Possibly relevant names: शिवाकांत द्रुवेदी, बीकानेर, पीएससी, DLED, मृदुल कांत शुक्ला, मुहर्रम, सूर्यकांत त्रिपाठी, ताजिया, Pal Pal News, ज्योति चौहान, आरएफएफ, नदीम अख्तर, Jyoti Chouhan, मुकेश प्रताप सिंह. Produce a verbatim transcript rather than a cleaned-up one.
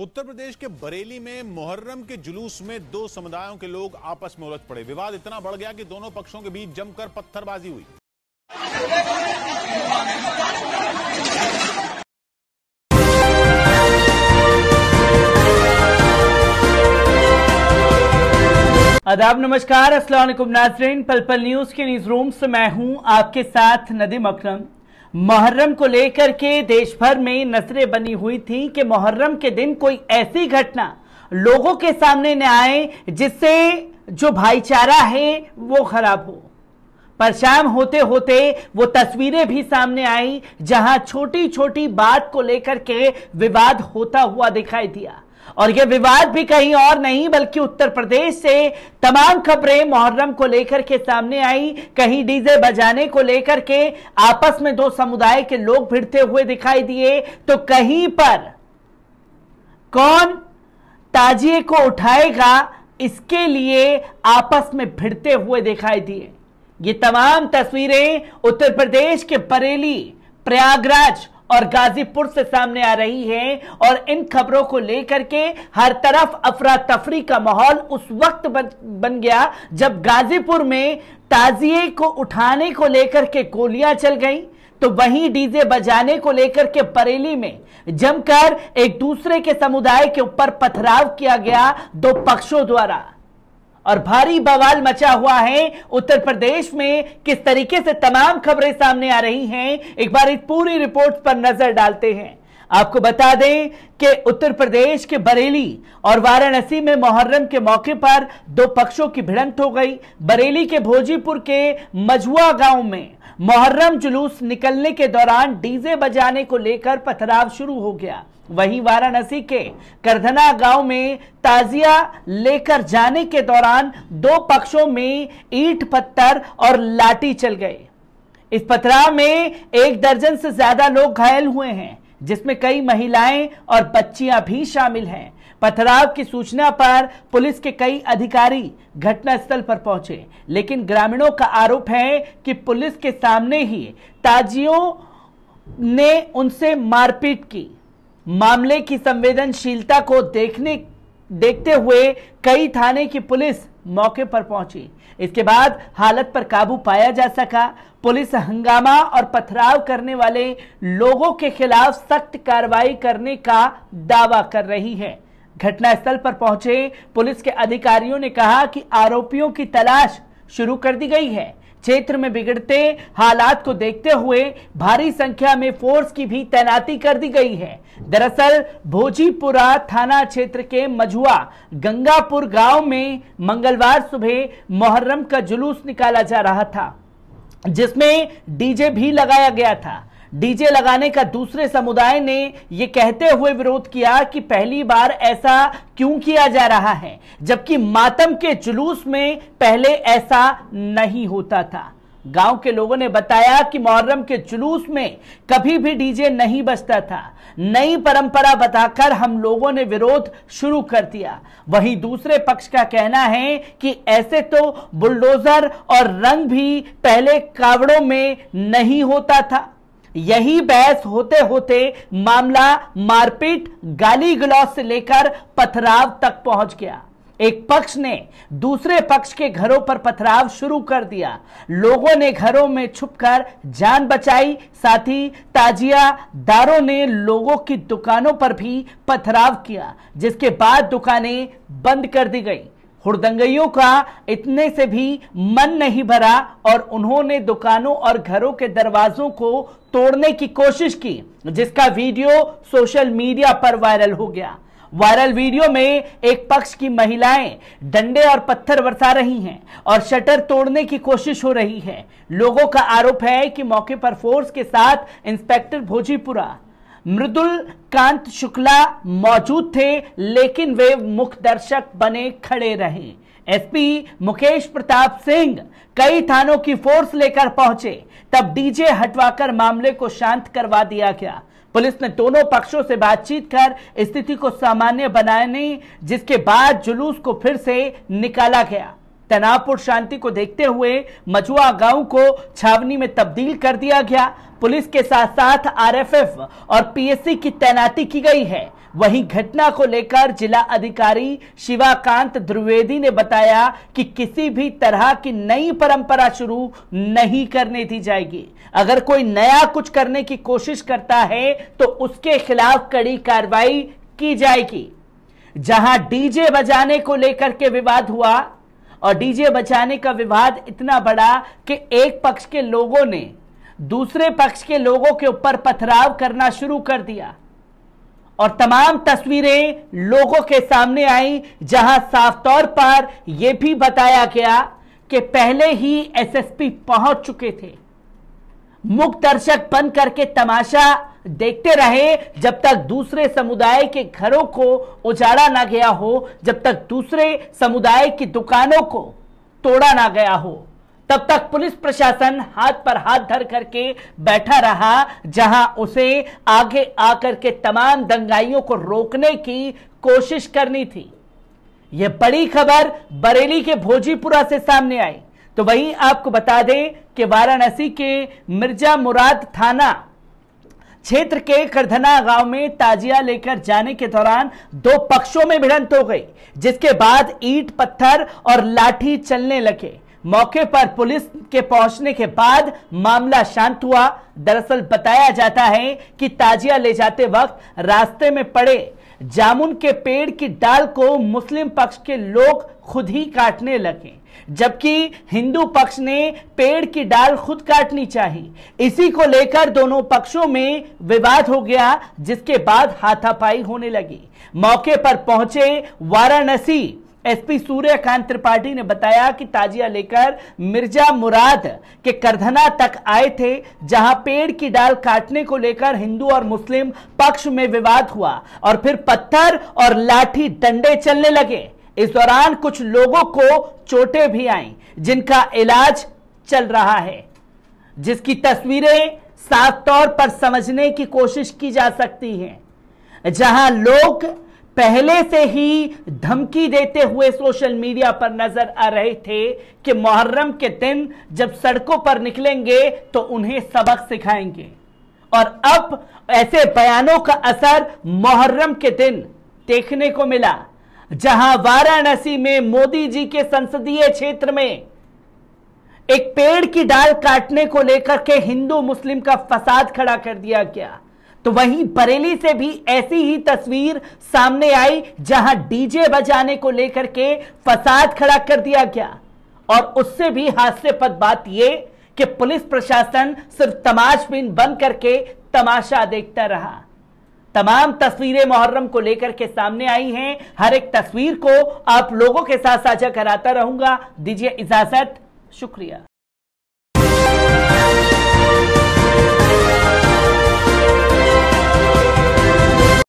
उत्तर प्रदेश के बरेली में मुहर्रम के जुलूस में दो समुदायों के लोग आपस में उलझ पड़े। विवाद इतना बढ़ गया कि दोनों पक्षों के बीच जमकर पत्थरबाजी हुई। आदाब, नमस्कार, अस्सलाम वालेकुम नाज़रीन। पल पल न्यूज के न्यूज रूम से मैं हूं आपके साथ नदीम अख्तर। मुहर्रम को लेकर के देश भर में नजरें बनी हुई थी कि मुहर्रम के दिन कोई ऐसी घटना लोगों के सामने न आए जिससे जो भाईचारा है वो खराब हो। पर शाम होते होते वो तस्वीरें भी सामने आई जहां छोटी छोटी बात को लेकर के विवाद होता हुआ दिखाई दिया, और यह विवाद भी कहीं और नहीं बल्कि उत्तर प्रदेश से तमाम खबरें मुहर्रम को लेकर के सामने आई। कहीं डीजे बजाने को लेकर के आपस में दो समुदाय के लोग भिड़ते हुए दिखाई दिए, तो कहीं पर कौन ताजिए को उठाएगा इसके लिए आपस में भिड़ते हुए दिखाई दिए। ये तमाम तस्वीरें उत्तर प्रदेश के बरेली, प्रयागराज और गाजीपुर से सामने आ रही है, और इन खबरों को लेकर के हर तरफ अफरा तफरी का माहौल उस वक्त बन गया जब गाजीपुर में ताजिए को उठाने को लेकर के गोलियां चल गईं, तो वहीं डीजे बजाने को लेकर के बरेली में जमकर एक दूसरे के समुदाय के ऊपर पथराव किया गया दो पक्षों द्वारा, और भारी बवाल मचा हुआ है। उत्तर प्रदेश में किस तरीके से तमाम खबरें सामने आ रही हैं, एक बार इस पूरी रिपोर्ट पर नजर डालते हैं। आपको बता दें कि उत्तर प्रदेश के बरेली और वाराणसी में मुहर्रम के मौके पर दो पक्षों की भिड़ंत हो गई। बरेली के भोजीपुर के मजुआ गांव में मुहर्रम जुलूस निकलने के दौरान डीजे बजाने को लेकर पथराव शुरू हो गया। वहीं वाराणसी के करधना गांव में ताजिया लेकर जाने के दौरान दो पक्षों में ईंट, पत्थर और लाठी चल गए। इस पथराव में एक दर्जन से ज्यादा लोग घायल हुए हैं, जिसमें कई महिलाएं और बच्चियां भी शामिल हैं। पथराव की सूचना पर पुलिस के कई अधिकारी घटनास्थल पर पहुंचे, लेकिन ग्रामीणों का आरोप है कि पुलिस के सामने ही ताजियों ने उनसे मारपीट की। मामले की संवेदनशीलता को देखने देखते हुए कई थाने की पुलिस मौके पर पहुंची। इसके बाद हालत पर काबू पाया जा सका। पुलिस हंगामा और पथराव करने वाले लोगों के खिलाफ सख्त कार्रवाई करने का दावा कर रही है। घटनास्थल पर पहुंचे पुलिस के अधिकारियों ने कहा कि आरोपियों की तलाश शुरू कर दी गई है। क्षेत्र में बिगड़ते हालात को देखते हुए भारी संख्या में फोर्स की भी तैनाती कर दी गई है। दरअसल भोजीपुरा थाना क्षेत्र के मझुआ गंगापुर गांव में मंगलवार सुबह मुहर्रम का जुलूस निकाला जा रहा था, जिसमें डीजे भी लगाया गया था। डीजे लगाने का दूसरे समुदाय ने यह कहते हुए विरोध किया कि पहली बार ऐसा क्यों किया जा रहा है, जबकि मातम के जुलूस में पहले ऐसा नहीं होता था। गांव के लोगों ने बताया कि मुहर्रम के जुलूस में कभी भी डीजे नहीं बजता था। नई परंपरा बताकर हम लोगों ने विरोध शुरू कर दिया। वहीं दूसरे पक्ष का कहना है कि ऐसे तो बुलडोजर और रंग भी पहले कावड़ों में नहीं होता था। यही बहस होते होते मामला मारपीट, गाली गलौज से लेकर पथराव तक पहुंच गया। एक पक्ष ने दूसरे पक्ष के घरों पर पथराव शुरू कर दिया। लोगों ने घरों में छुपकर जान बचाई। साथ ही ताजियादारों ने लोगों की दुकानों पर भी पथराव किया, जिसके बाद दुकानें बंद कर दी गई। हुड़दंगइयों का इतने से भी मन नहीं भरा और उन्होंने दुकानों और घरों के दरवाजों को तोड़ने की कोशिश की, जिसका वीडियो सोशल मीडिया पर वायरल हो गया। वायरल वीडियो में एक पक्ष की महिलाएं डंडे और पत्थर बरसा रही हैं और शटर तोड़ने की कोशिश हो रही है। लोगों का आरोप है कि मौके पर फोर्स के साथ इंस्पेक्टर भोजीपुरा मृदुल कांत शुक्ला मौजूद थे, लेकिन वे मुख्य दर्शक बने खड़े रहे। एसपी मुकेश प्रताप सिंह कई थानों की फोर्स लेकर पहुंचे, तब डीजे हटवाकर मामले को शांत करवा दिया गया। पुलिस ने दोनों पक्षों से बातचीत कर स्थिति को सामान्य बनाने, जिसके बाद जुलूस को फिर से निकाला गया। तनावपूर्ण शांति को देखते हुए मजुआ गांव को छावनी में तब्दील कर दिया गया। पुलिस के साथ साथ आरएफएफ और पीएससी की तैनाती की गई है। वहीं घटना को लेकर जिला अधिकारी शिवाकांत द्रुवेदी ने बताया कि किसी भी तरह की नई परंपरा शुरू नहीं करने दी जाएगी। अगर कोई नया कुछ करने की कोशिश करता है तो उसके खिलाफ कड़ी कार्रवाई की जाएगी। जहां डीजे बजाने को लेकर के विवाद हुआ और डीजे बजाने का विवाद इतना बड़ा कि एक पक्ष के लोगों ने दूसरे पक्ष के लोगों के ऊपर पथराव करना शुरू कर दिया और तमाम तस्वीरें लोगों के सामने आई, जहां साफ तौर पर यह भी बताया गया कि पहले ही एस एस पी पहुंच चुके थे। मुक दर्शक बन करके तमाशा देखते रहे जब तक दूसरे समुदाय के घरों को उजाड़ा ना गया हो, जब तक दूसरे समुदाय की दुकानों को तोड़ा ना गया हो, तब तक पुलिस प्रशासन हाथ पर हाथ धर करके बैठा रहा, जहां उसे आगे आकर के तमाम दंगाइयों को रोकने की कोशिश करनी थी। यह बड़ी खबर बरेली के भोजीपुरा से सामने आई। तो वहीं आपको बता दें कि वाराणसी के मिर्जा मुराद थाना क्षेत्र के करधना गांव में ताजिया लेकर जाने के दौरान दो पक्षों में भिड़ंत हो गई, जिसके बाद ईंट पत्थर और लाठी चलने लगे। मौके पर पुलिस के पहुंचने के बाद मामला शांत हुआ। दरअसल बताया जाता है कि ताजिया ले जाते वक्त रास्ते में पड़े जामुन के पेड़ की डाल को मुस्लिम पक्ष के लोग खुद ही काटने लगे, जबकि हिंदू पक्ष ने पेड़ की डाल खुद काटनी चाहिए। इसी को लेकर दोनों पक्षों में विवाद हो गया, जिसके बाद हाथापाई होने लगी। मौके पर पहुंचे वाराणसी एस पी सूर्यकांत त्रिपाठी ने बताया कि ताजिया लेकर मिर्जा मुराद के करधना तक आए थे, जहां पेड़ की डाल काटने को लेकर हिंदू और मुस्लिम पक्ष में विवाद हुआ और फिर पत्थर और लाठी डंडे चलने लगे। इस दौरान कुछ लोगों को चोटें भी आईं, जिनका इलाज चल रहा है, जिसकी तस्वीरें साफ तौर पर समझने की कोशिश की जा सकती है। जहां लोग पहले से ही धमकी देते हुए सोशल मीडिया पर नजर आ रहे थे कि मुहर्रम के दिन जब सड़कों पर निकलेंगे तो उन्हें सबक सिखाएंगे, और अब ऐसे बयानों का असर मुहर्रम के दिन देखने को मिला, जहां वाराणसी में मोदी जी के संसदीय क्षेत्र में एक पेड़ की डाल काटने को लेकर के हिंदू मुस्लिम का फसाद खड़ा कर दिया गया। तो वहीं बरेली से भी ऐसी ही तस्वीर सामने आई, जहां डीजे बजाने को लेकर के फसाद खड़ा कर दिया गया। और उससे भी हास्यास्पद बात यह कि पुलिस प्रशासन सिर्फ तमाशबीन बन करके तमाशा देखता रहा। तमाम तस्वीरें मुहर्रम को लेकर के सामने आई हैं। हर एक तस्वीर को आप लोगों के साथ साझा कराता रहूंगा। दीजिए इजाजत, शुक्रिया।